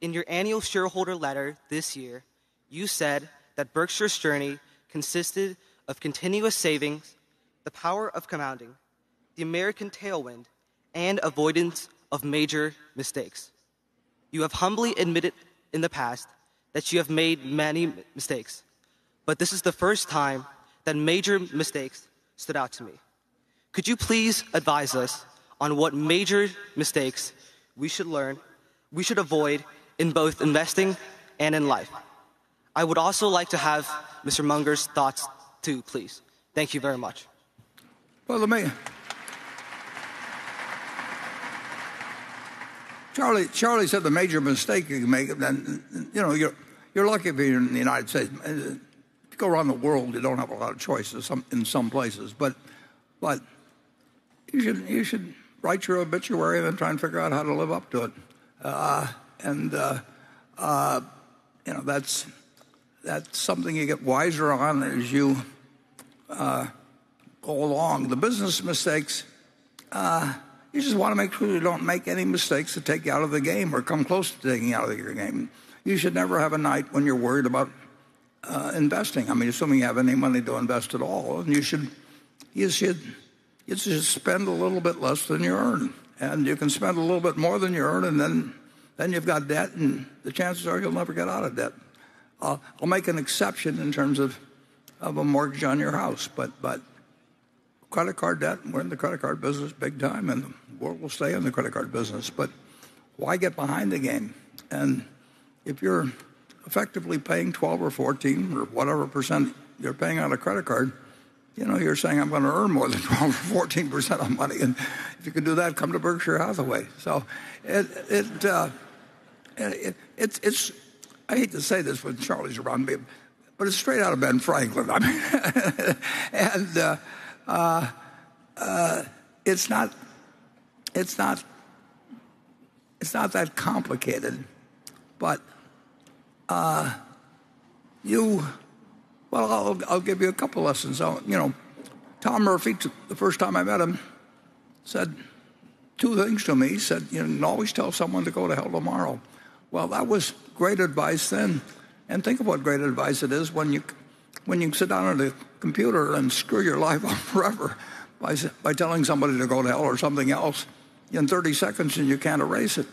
In your annual shareholder letter this year, you said that Berkshire's journey consisted of continuous savings, the power of compounding, the American tailwind, and avoidance of major mistakes. You have humbly admitted in the past that you have made many mistakes, but this is the first time that major mistakes stood out to me. Could you please advise us on what major mistakes we should avoid in both investing and in life? I would also like to have Mr. Munger's thoughts too, please. Thank you very much. Well, Charlie said the major mistake you can make, then, you know, you're lucky if you're in the United States. If you go around the world, you don't have a lot of choices in some places, but you should write your obituary and then try and figure out how to live up to it. You know, that's something you get wiser on as you go along. The business mistakes, you just want to make sure you don't make any mistakes that take you out of the game or come close to taking you out of your game. You should never have a night when you're worried about investing. I mean, assuming you have any money to invest at all, and you should spend a little bit less than you earn. And you can spend a little bit more than you earn, and then you've got debt, and the chances are you'll never get out of debt. I'll make an exception in terms of a mortgage on your house, but credit card debt, we're in the credit card business big time, and the world will stay in the credit card business. But why get behind the game? And if you're effectively paying 12 or 14 or whatever percent you're paying on a credit card, you know, you're saying, I'm going to earn more than 12 or 14% on money. And if you can do that, come to Berkshire Hathaway. So it's I hate to say this when Charlie's around me, but it's straight out of Ben Franklin. I mean, and it's not that complicated, but I'll give you a couple lessons. You know, Tom Murphy, the first time I met him, said two things to me. He said, you can always tell someone to go to hell tomorrow. Well, that was great advice then. And think of what great advice it is when you sit down at a computer and screw your life up forever by telling somebody to go to hell or something else in 30 seconds and you can't erase it.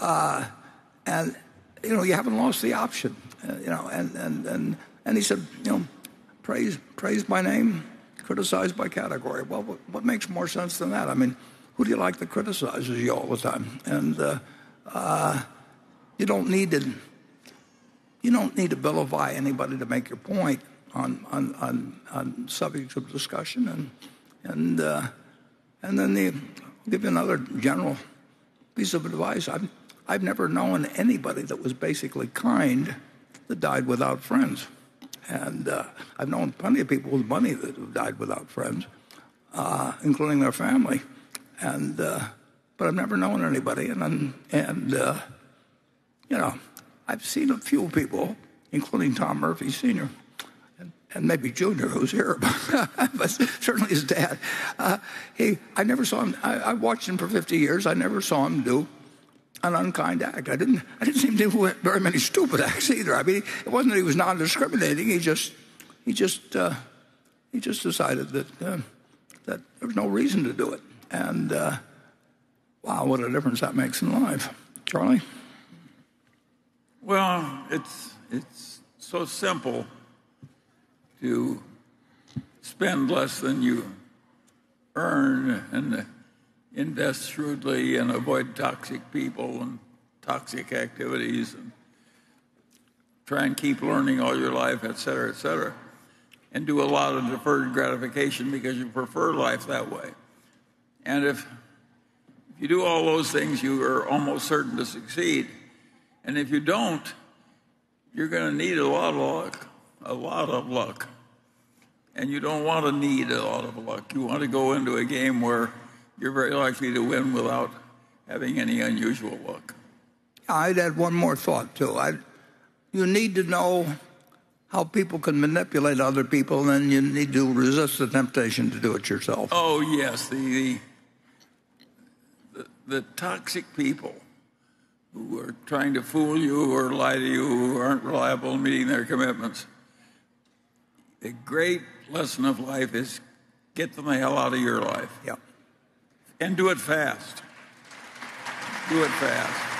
And, you know, you haven't lost the option, you know, and he said, you know, praise by name, criticize by category. Well, what makes more sense than that? I mean, who do you like that criticizes you all the time? And you don't need to vilify anybody to make your point on subjects of discussion. And then I'll give you another general piece of advice. I've never known anybody that was basically kind that died without friends. And I've known plenty of people with money that have died without friends, including their family. And but I've never known anybody. And you know, I've seen a few people, including Tom Murphy Sr. and maybe Jr., who's here, but certainly his dad. I never saw him. I watched him for 50 years. I never saw him do an unkind act. I didn't seem to do very many stupid acts either. I mean, it wasn't that he was non-discriminating. He just decided that there was no reason to do it. And wow, what a difference that makes in life, Charlie. Well, it's so simple to spend less than you earn and invest shrewdly and avoid toxic people and toxic activities and try and keep learning all your life, et cetera, and do a lot of deferred gratification because you prefer life that way. And if you do all those things, you are almost certain to succeed. And if you don't, you're going to need a lot of luck. And you don't want to need a lot of luck. You want to go into a game where you're very likely to win without having any unusual luck. I'd add one more thought, too. You need to know how people can manipulate other people, and you need to resist the temptation to do it yourself. Oh, yes. The toxic people who are trying to fool you or lie to you, who aren't reliable in meeting their commitments. The great lesson of life is get them the hell out of your life. Yeah. And do it fast. Do it fast.